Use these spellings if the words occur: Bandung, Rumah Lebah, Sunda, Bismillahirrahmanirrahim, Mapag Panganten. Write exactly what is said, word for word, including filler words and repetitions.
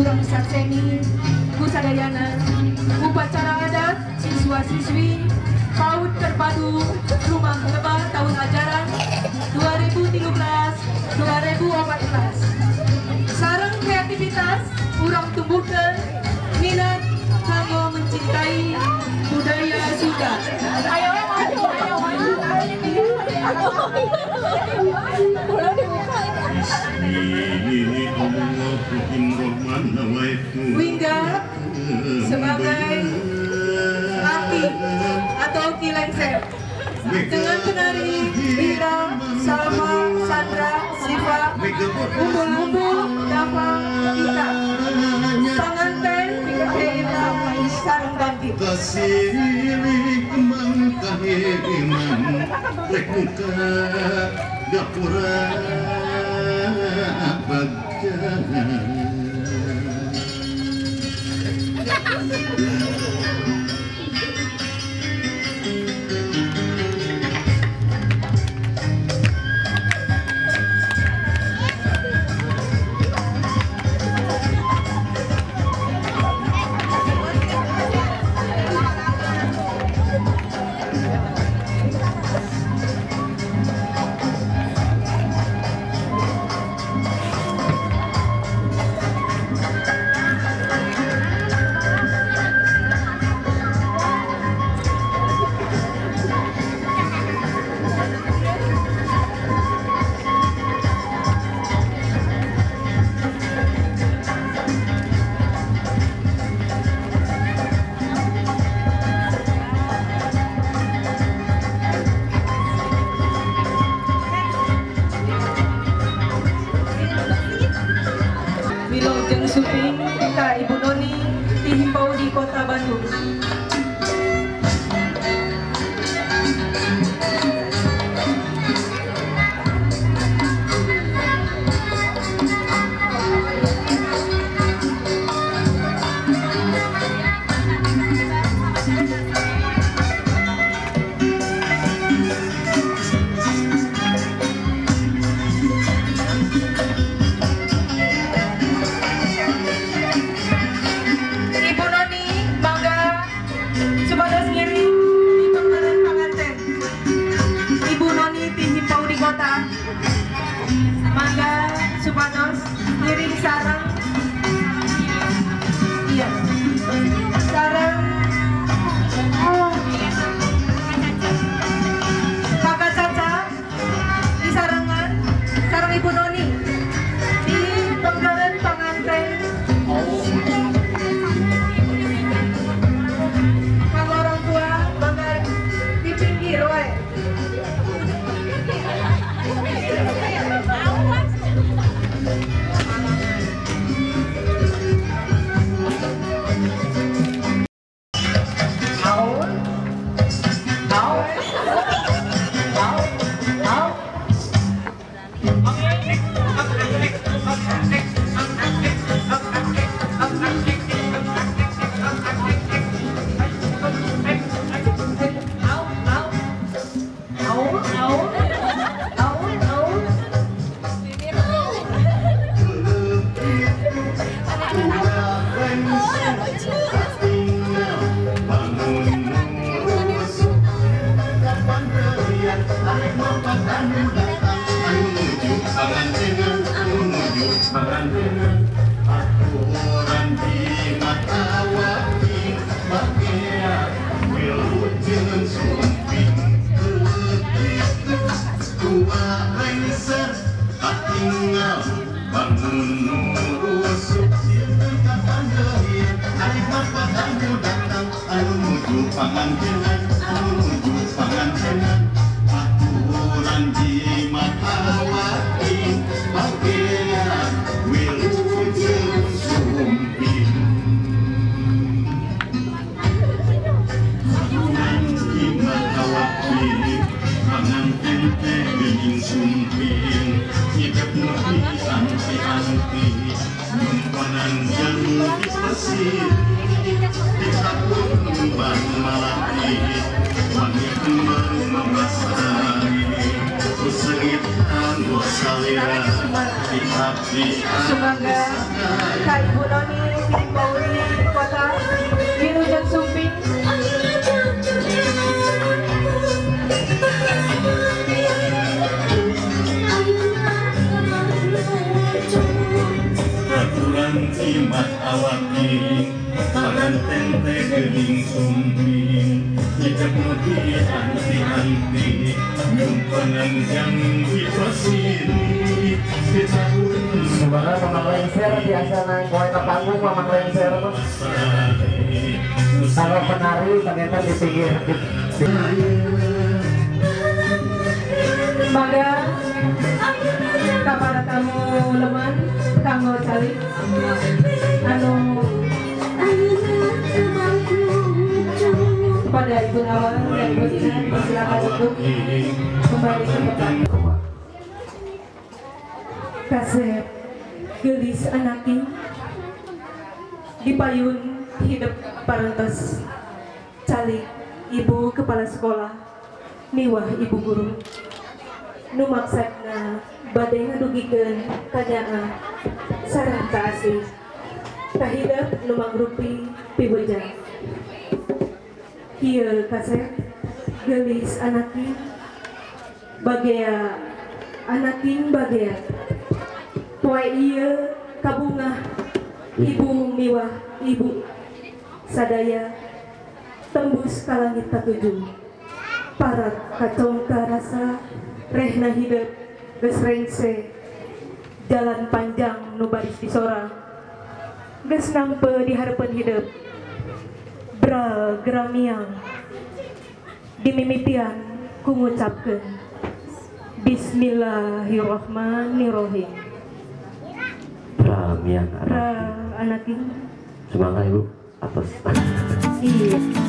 Urang Sakseni, Kusadayana, upacara adat siswa-siswi PAUD terpadu Rumah Lebah tahun ajaran dua ribu tiga belas dua ribu empat belas. Sarang kreativitas urang tumbuhkan minat kanggo mencintai budaya Sunda. Ayo maju, ayo maju. Wingga sebagai laki atau kilengsep dengan penari Ira, Salma, Sandra, Siva, Umbul-umbul, Dava, Ika, Panganten, Eka, Sarung Ganti. Ibu Noni dihimbau di Kota Bandung. Mangga supados miring sarang, iya sarang kakak caca di sarangan sarang Ibu Noni di penggalan penganten kalau orang tua bangga di pinggir wae. Malam ini, Semoga Kak Ibu Noni Silipauli Kota Dirujak Sumping Paturan cimat awakin Pangan tente gening sumping Jejak mudi anti-anti Nyumpanan yang dipasiri Semoga Mama Lengser biasa naik ke panggung Mama Lengser tuh kalau penari ternyata di pinggir. Semoga kepada tamu leman tanggo cari anu kepada Ibu Nawa dan Ibu Ina silakan untuk kembali ke tempat. Kasep gelis anaki dipayun hidup parentos calik ibu kepala sekolah niwah ibu guru nu maksana badai ngadugikeun kanyaa sareng taasih tahidap nu mangrupi piwejang ieu kasep gelis anaki bagea anakin bagea Tuai iya kabungah ibu miwah ibu sadaya tembus ka langit katujuh parat kacongka rasa rehna hidup geus rengse jalan panjang nu baris disorang geus nampe di harapan hidup bra geramiang dimimitian ku ngucapkeun Bismillahirrahmanirrahim Ramian, Anaki. Semangat ibu atas. Iya.